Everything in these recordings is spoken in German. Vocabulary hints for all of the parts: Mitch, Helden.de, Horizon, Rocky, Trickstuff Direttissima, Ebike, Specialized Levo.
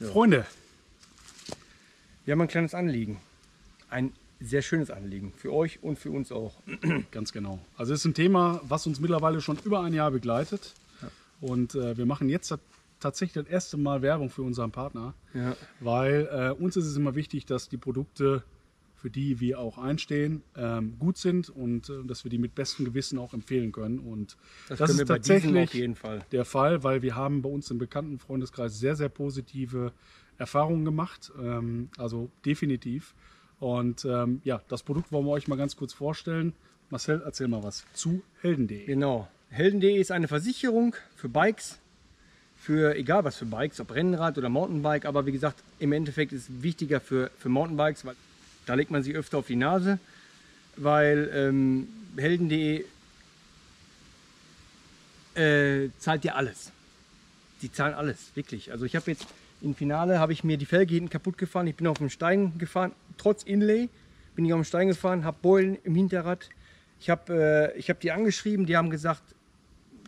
Ja. Freunde, wir haben ein kleines Anliegen. Ein sehr schönes Anliegen. Für euch und für uns auch. Ganz genau. Also es ist ein Thema, was uns mittlerweile schon über ein Jahr begleitet. Ja. Und wir machen jetzt tatsächlich das erste Mal Werbung für unseren Partner. Ja. Weil uns ist es immer wichtig, dass die Produkte, für die wir auch einstehen, gut sind und dass wir die mit bestem Gewissen auch empfehlen können. Und das ist tatsächlich auf jeden Fall der Fall, weil wir haben bei uns im bekannten Freundeskreis sehr, sehr positive Erfahrungen gemacht. Also definitiv. Und ja, das Produkt wollen wir euch mal ganz kurz vorstellen. Marcel, erzähl mal was zu Helden.de. Genau. Helden.de ist eine Versicherung für Bikes, für egal was für Bikes, ob Rennrad oder Mountainbike. Aber wie gesagt, im Endeffekt ist es wichtiger für Mountainbikes, weil da legt man sich öfter auf die Nase, weil Helden.de zahlt dir alles. Die zahlen alles, wirklich. Also ich habe jetzt im Finale, habe ich mir die Felge hinten kaputt gefahren. Ich bin auf dem Stein gefahren, trotz Inlay bin ich auf dem Stein gefahren, habe Beulen im Hinterrad. Ich hab die angeschrieben, die haben gesagt,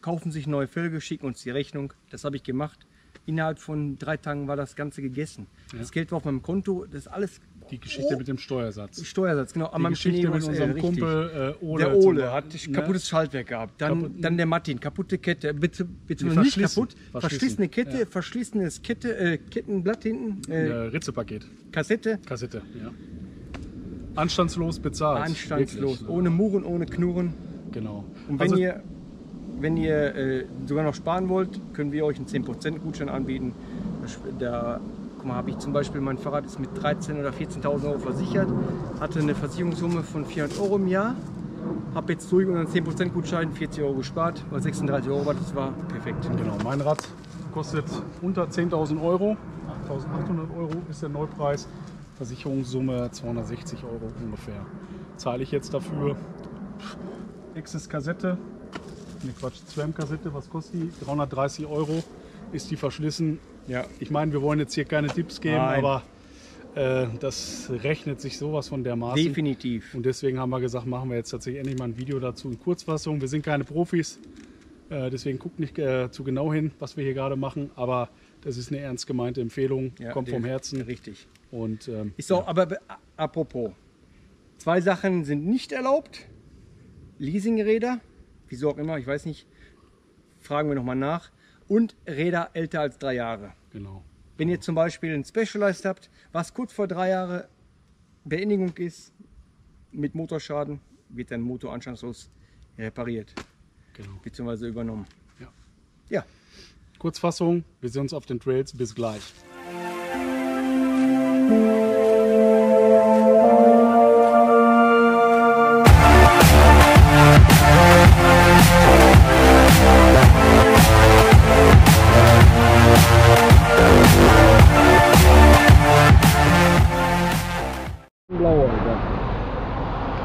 kaufen sich neue Felge, schicken uns die Rechnung. Das habe ich gemacht. Innerhalb von 3 Tagen war das Ganze gegessen. Ja. Das Geld war auf meinem Konto, das ist alles. Die Geschichte mit dem Steuersatz. Steuersatz, genau. Die Geschichte mit unserem Kumpel Ole. Der Ole hat kaputtes Schaltwerk gehabt. Dann der Martin, kaputte Kette. Bitte nicht kaputt. Verschlissene Kette, ja. Verschlissenes Kettenblatt hinten. Ritzepaket. Kassette, ja. Anstandslos bezahlt. Anstandslos. Wirklich. Ohne Murren, ohne Knurren. Genau. Und wenn also, wenn ihr sogar noch sparen wollt, können wir euch einen 10% Gutschein anbieten. Da habe ich zum Beispiel, mein Fahrrad ist mit 13.000 oder 14.000 Euro versichert, hatte eine Versicherungssumme von 400 Euro im Jahr, habe jetzt durch unseren 10% Gutschein 40 Euro gespart, weil 36 Euro war, das war perfekt. Genau, mein Rad kostet unter 10.000 Euro, 8.800 Euro ist der Neupreis, Versicherungssumme 260 Euro ungefähr. Zahle ich jetzt dafür, Exis Kassette, ne Quatsch, Zwem Kassette, was kostet die? 330 Euro, ist die verschlissen. Ja, ich meine, wir wollen jetzt hier keine Tipps geben, aber das rechnet sich sowas von dermaßen. Definitiv. Und deswegen haben wir gesagt, machen wir jetzt tatsächlich endlich mal ein Video dazu in Kurzfassung. Wir sind keine Profis, deswegen guckt nicht zu genau hin, was wir hier gerade machen. Aber das ist eine ernst gemeinte Empfehlung, ja, kommt vom Herzen. Richtig. Und, ist auch, ja. Aber apropos, 2 Sachen sind nicht erlaubt. Leasingräder, wieso auch immer, ich weiß nicht, fragen wir nochmal nach. Und Räder älter als 3 Jahre. Genau. Wenn ihr zum Beispiel ein Specialized habt, was kurz vor 3 Jahren Beendigung ist, mit Motorschaden, wird dein Motor anstandslos repariert. Genau. Beziehungsweise übernommen. Ja. Ja. Kurzfassung, wir sehen uns auf den Trails. Bis gleich.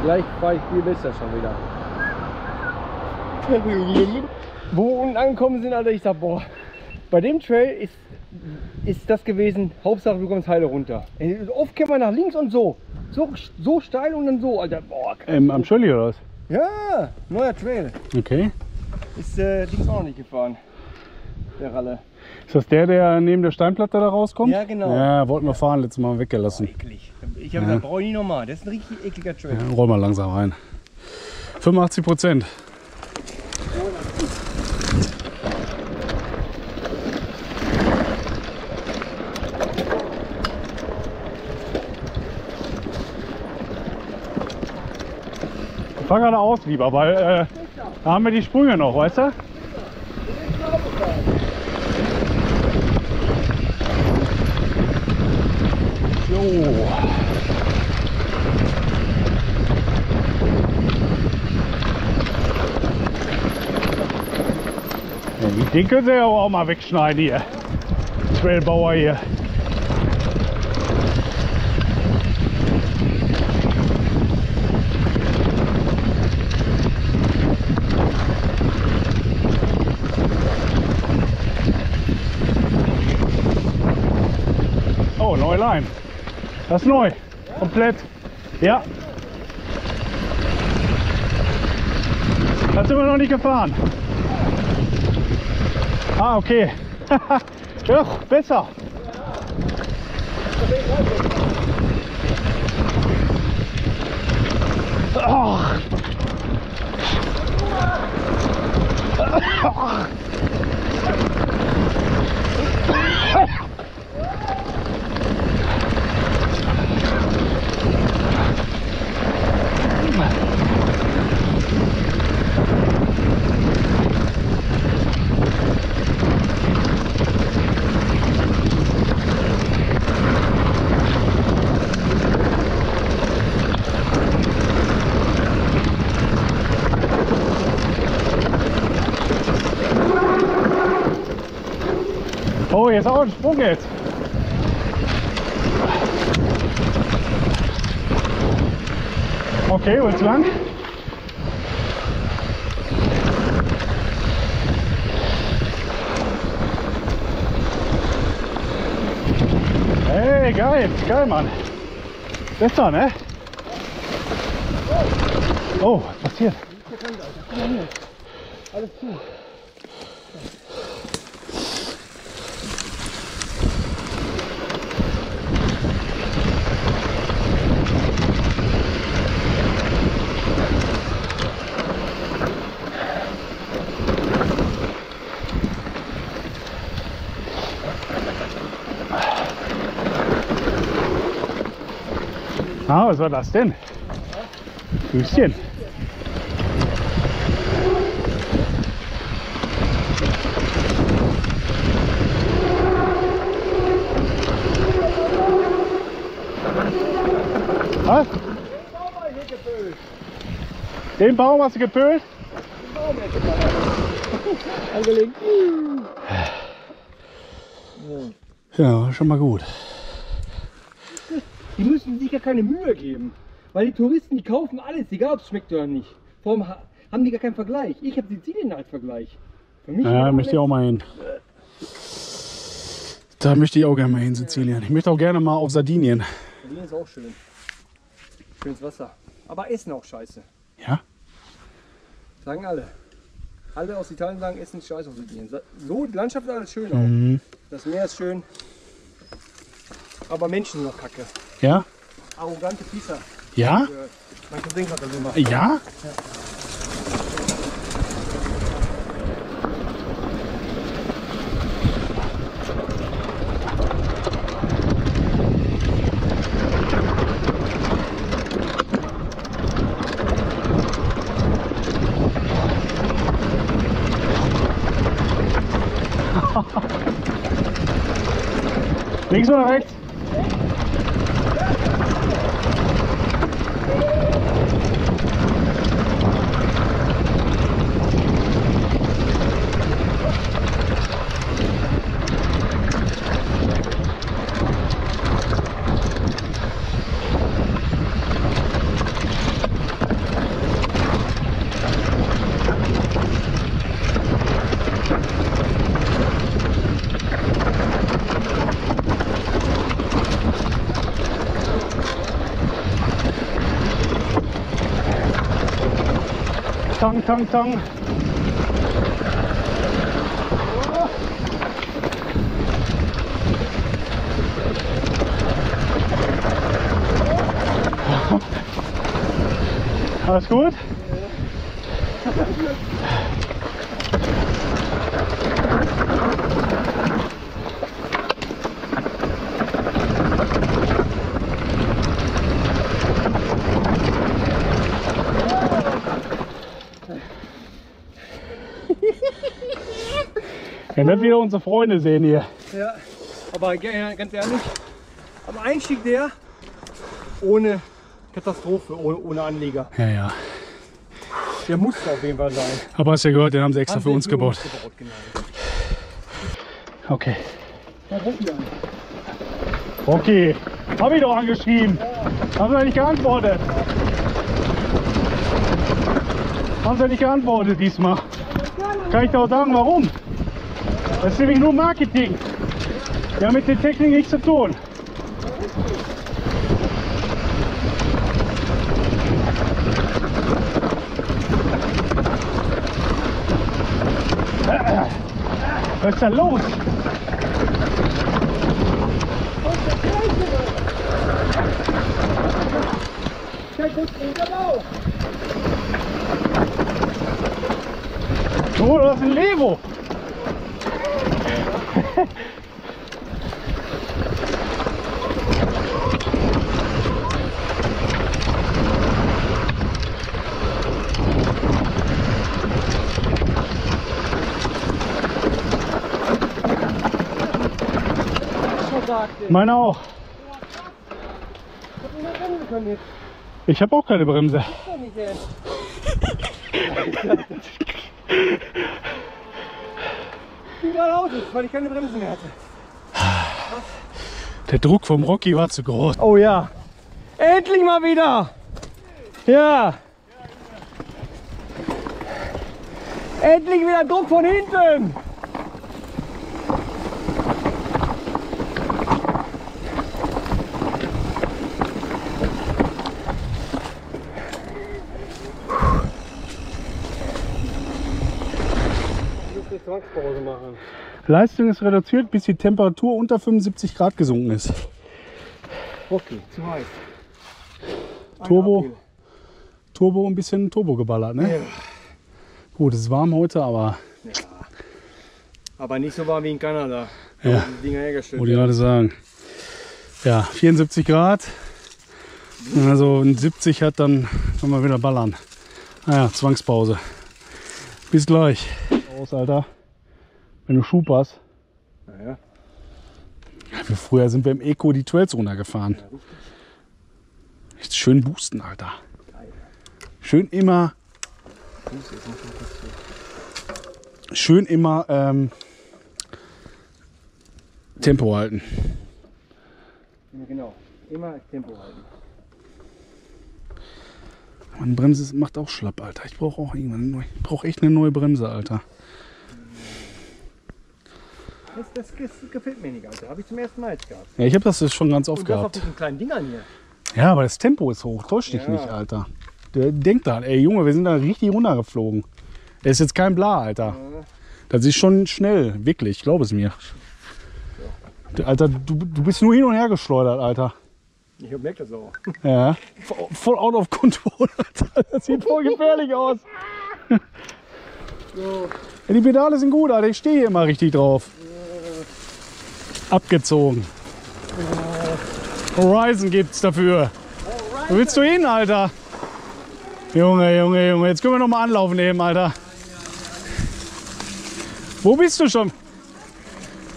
Vielleicht fahre ich viel besser schon wieder. Wo wir unten angekommen sind, Alter, ich sag, boah, bei dem Trail ist das gewesen, Hauptsache du kommst heil runter. Oft kennt man nach links und so steil und dann so, Alter, boah. Am Schölli oder was? Ja, neuer Trail. Okay. Ist links auch noch nicht gefahren, der Ralle. Ist das der neben der Steinplatte da rauskommt? Ja, genau. Ja, wollten wir fahren, letztes Mal weggelassen. Oh, eklig. Ich habe gesagt, brauche ich nie nochmal. Das ist ein richtig ekliger Trail. Ja, roll mal langsam rein. 85%. Ich fahr gerade aus lieber, weil da haben wir die Sprünge noch, weißt du? Jo. Den können Sie ja auch mal wegschneiden hier. Trailbauer hier. Oh, neue Line. Das ist neu. Komplett. Ja. Das sind wir noch nicht gefahren. Ah, okay. Doch, besser. Oh. Oh. Oh, jetzt auch ein Sprung jetzt. Okay, holt's lang. Hey, geil, geil, Mann. Besser, ne? Oh, was passiert? Alles zu. Ah, was war das denn? Füßchen. Was? Den Baum hast du gepölt? Den Baum hätte ich angelegt. Ja, schon mal gut. Die müssen sich ja keine Mühe geben, weil die Touristen, die kaufen alles, egal ob es schmeckt oder nicht. Vor allem haben die gar keinen Vergleich. Ich habe Sizilien als Vergleich. Für mich ja, möchte ich auch mal hin. Da möchte ich auch gerne mal hin, Sizilien. Ich möchte auch gerne mal auf Sardinien. Sardinien ist auch schön. Schönes Wasser. Aber Essen auch scheiße. Ja? Sagen alle. Alle aus Italien sagen, Essen ist scheiße auf Sardinien. So, die Landschaft ist alles schön auch. Mhm. Das Meer ist schön. Aber Menschen sind noch kacke. Ja? Arrogante Pizza. Ja? Man kann sehen, was das immer. Ja? Ja. Links oder rechts? Tong, tong, tong. Alles gut? Wenn wir wieder unsere Freunde sehen hier. Ja, aber ganz ehrlich, am Einstieg der ohne Katastrophe, ohne Anleger. Ja, ja. Der muss auf jeden Fall sein. Aber hast du ja gehört, den haben sie extra für uns gebaut. Genau. Okay. Rocky, hab ich doch angeschrieben. Ja. Haben sie nicht geantwortet. Ja. Haben sie nicht geantwortet diesmal. Kann ich dir auch sagen, warum? Das ist nämlich nur Marketing. Die haben mit der Technik nichts zu tun. Was ist da los? Oh, das ist ein Levo. Meine auch. Ich habe auch keine Bremse. Weil ich keine Bremsen mehr hatte. Der Druck vom Rocky war zu groß. Oh ja. Endlich mal wieder. Ja. Endlich wieder Druck von hinten. Zwangspause machen. Leistung ist reduziert, bis die Temperatur unter 75 Grad gesunken ist. Okay, zu heiß. Turbo, ein bisschen Turbo geballert, ne? Ja. Gut, es ist warm heute, aber... Ja. Aber nicht so warm wie in Kanada. Ja, die Dinger hergestellt. Wollte ich gerade sagen. Ja, 74 Grad. Also ein 70 hat, dann können wir wieder ballern. Naja, Zwangspause. Bis gleich. Aus, Alter. Wenn du Schub hast. Naja. Ja, früher sind wir im Eco die Trails runtergefahren. Ja, jetzt schön boosten, Alter. Geil. Schön immer. Tempo halten. Genau. Immer Tempo halten. Meine Bremse macht auch schlapp, Alter. Ich brauche auch irgendwann neu. Ich brauche echt eine neue Bremse, Alter. Das gefällt mir nicht, Alter. Habe ich zum ersten Mal jetzt gehabt. Ja, ich habe das schon ganz oft gehabt. Auf diesen kleinen Dingern hier. Ja, aber das Tempo ist hoch. Täusch dich nicht, Alter. Denk da, ey Junge, wir sind da richtig runtergeflogen. Das ist jetzt kein Bla, Alter. Ja. Das ist schon schnell, wirklich. Ich glaube es mir. Ja. Alter, du bist nur hin und her geschleudert, Alter. Ich merke das auch. Ja. Voll out of control, Alter. Das sieht voll gefährlich aus. So. Ja, die Pedale sind gut, Alter. Ich stehe hier immer richtig drauf. Abgezogen. Horizon gibt's dafür. Horizon. Wo willst du hin, Alter? Junge, Junge, Junge. Jetzt können wir nochmal Anlauf nehmen, Alter. Wo bist du schon?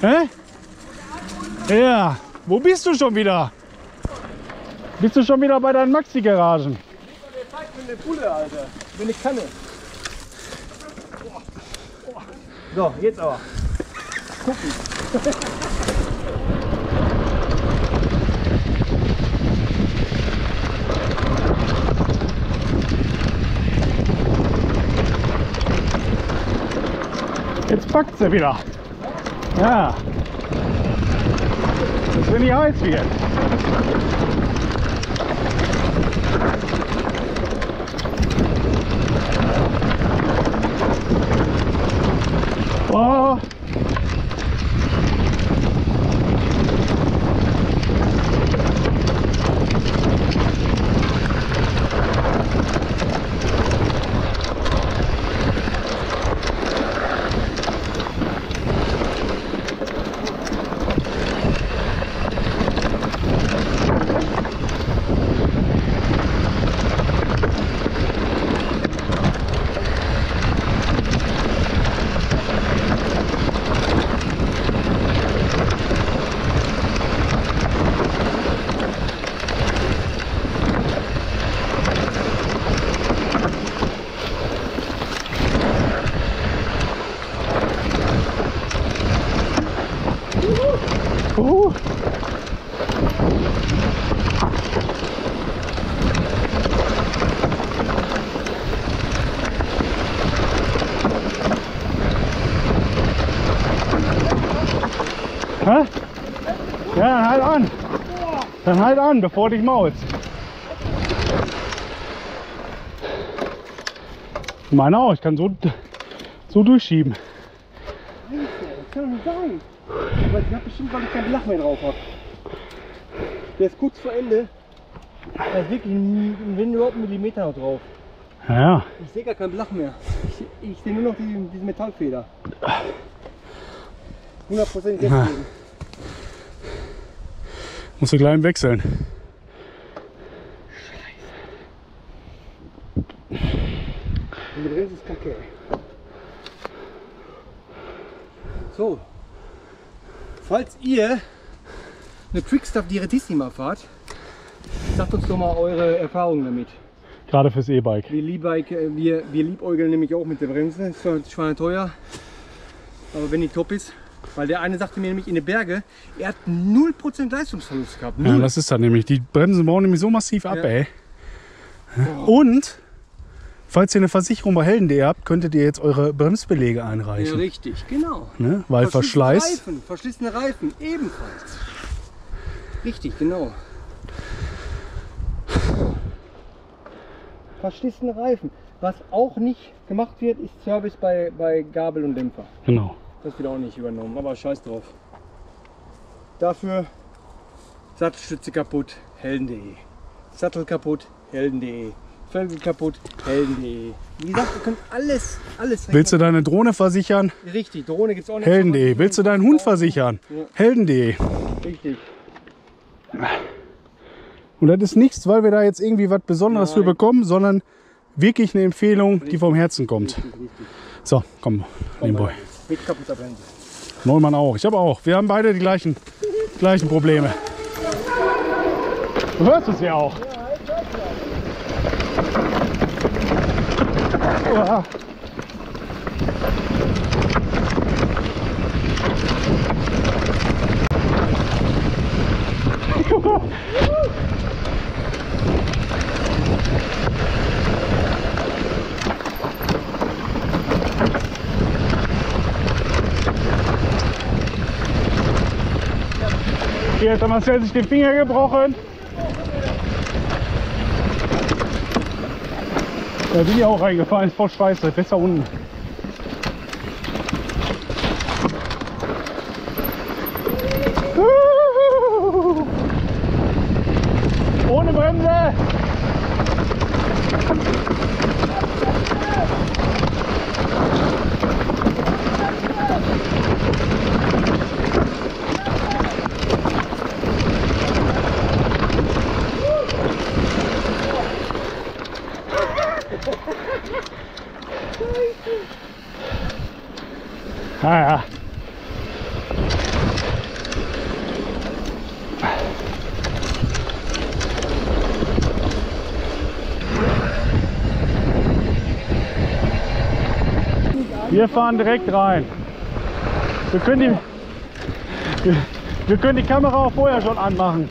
Hä? Ja. Wo bist du schon wieder? Bist du schon wieder bei deinen Maxi-Garagen? Der Zeit mit der Pulle, Alter. Mit der Kanne. So, jetzt aber. Gucken. Jetzt packt sie wieder. Ja. Jetzt bin ich heiß wieder. Oh. Hä? Ja, dann halt an. Dann halt an, bevor dich maulst. Ich meine auch, ich kann so durchschieben. Das kann doch nicht sein. Ich hab bestimmt, weil ich keinen Blach mehr drauf habe. Der ist kurz vor Ende. Da ist wirklich, wenn überhaupt, ein Millimeter noch drauf. Ja. Ich sehe gar keinen Blach mehr. Ich sehe nur noch diese Metallfeder. 100% deswegen. Musst du gleich wechseln. Scheiße. Die Bremse ist kacke. So. Falls ihr eine Trickstuff Direttissima fahrt, sagt uns doch mal eure Erfahrungen damit. Gerade fürs E-Bike. Wir liebäugeln nämlich auch mit der Bremse. Ist zwar schweineteuer, aber wenn die top ist. Weil der eine sagte mir nämlich in den Bergen, er hat 0% Leistungsverlust gehabt. Ja, das ist dann nämlich. Die Bremsen bauen nämlich so massiv ab, ja. Ey. Oh. Und, falls ihr eine Versicherung bei Helden.de habt, könntet ihr jetzt eure Bremsbeläge einreichen. Ja, richtig, genau. Ne? Weil Verschleiß. Verschlissene Reifen, ebenfalls. Richtig, genau. Verschlissene Reifen. Was auch nicht gemacht wird, ist Service bei Gabel und Dämpfer. Genau. Das wird auch nicht übernommen, aber scheiß drauf. Dafür Sattelstütze kaputt, Helden.de. Sattel kaputt, Helden.de. Felge kaputt, Helden.de. Wie gesagt, ihr könnt alles. Willst du deine Drohne versichern? Richtig, Drohne gibt's auch nicht. Helden.de. Willst du deinen Hund versichern? Ja. Helden.de. Richtig. Und das ist nichts, weil wir da jetzt irgendwie was Besonderes für bekommen, sondern wirklich eine Empfehlung, richtig, die vom Herzen kommt. Richtig. So, komm Boy. Mit kaputter Bremse. Neumann auch, ich habe auch. Wir haben beide die gleichen Probleme. Du hörst es ja auch. Ja, jetzt hat Marcel sich den Finger gebrochen. Da bin ich auch reingefallen, ist voll scheiße, besser unten. Ohne Bremse! Ah ja. Wir fahren direkt rein. Wir können die Kamera auch vorher schon anmachen.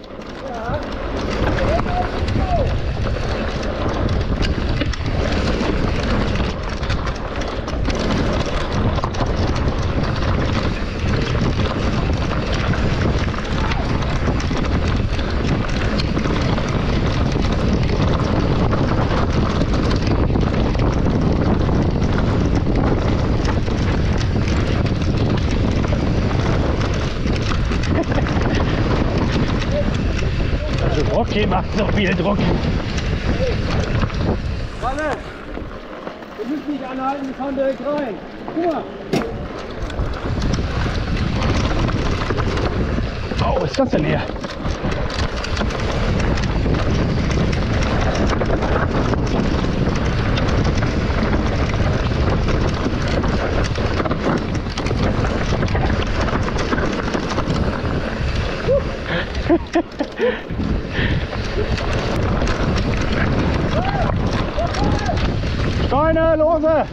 Rocky macht so viel Druck. Alle, wir müssen nicht anhalten, wir fahren direkt rein. Guck mal. Oh, was ist das denn hier? Steine, lose!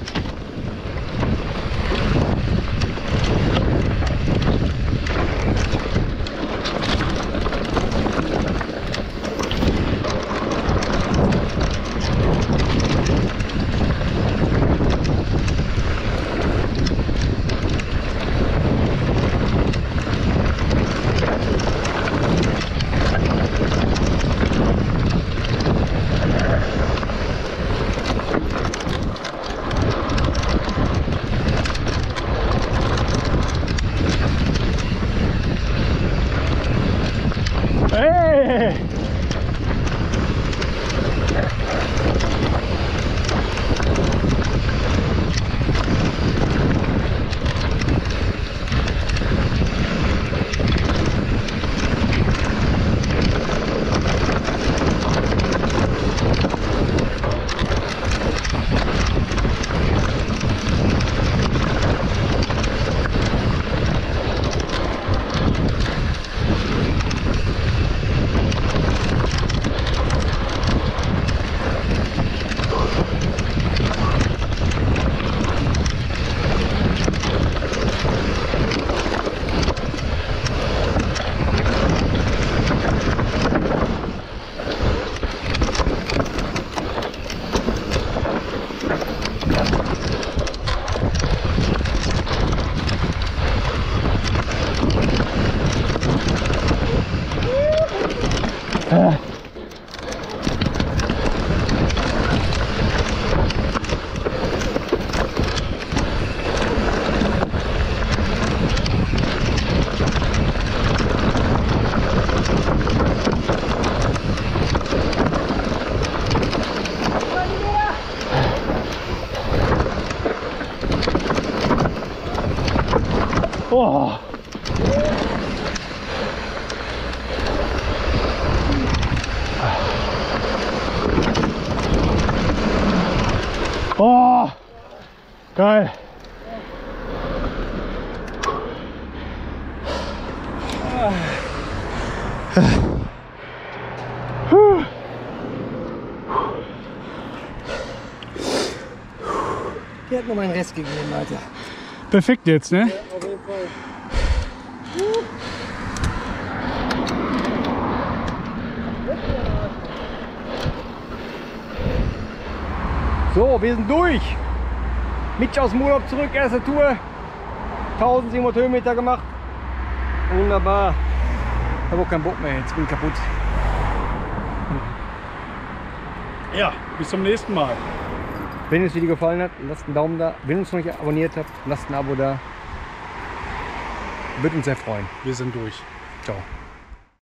Oh. Oh, geil. Die hat mir meinen Rest gegeben, Alter. Perfekt jetzt, ne? Ja, auf jeden Fall. So, wir sind durch. Mitch aus dem Urlaub zurück, erste Tour. 1700 Höhenmeter gemacht. Wunderbar. Ich habe auch keinen Bock mehr, jetzt bin ich kaputt. Ja, bis zum nächsten Mal. Wenn euch das Video gefallen hat, lasst einen Daumen da. Wenn ihr uns noch nicht abonniert habt, lasst ein Abo da. Würde uns sehr freuen. Wir sind durch. Ciao.